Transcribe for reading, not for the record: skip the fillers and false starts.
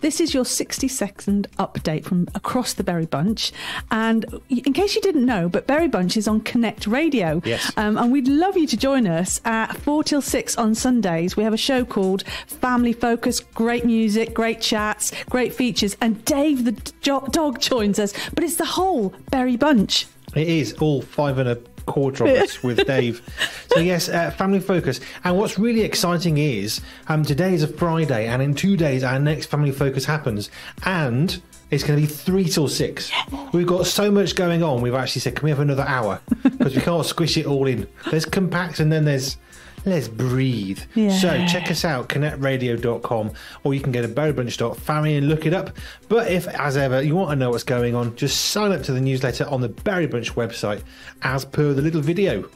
This is your 60-second update from across the Berry Bunch. And in case you didn't know, but Berry Bunch is on Connect Radio. Yes. And we'd love you to join us at 4 till 6 on Sundays. We have a show called Family Focus. Great music, great chats, great features. And Dave the dog joins us. But it's the whole Berry Bunch. It is all 5 and a quarter of us with Dave. So yes, Family Focus. And what's really exciting is today is a Friday, and in 2 days our next Family Focus happens, and it's going to be 3 till 6. We've got so much going on, we've actually said, can we have another hour? Because we can't squish it all in. There's compacts, and then there's Let's Breathe. Yeah. So check us out, connectradio.com, or you can go to berrybrunch.family and look it up. But if, as ever, you want to know what's going on, just sign up to the newsletter on the Berry Bunch website as per the little video.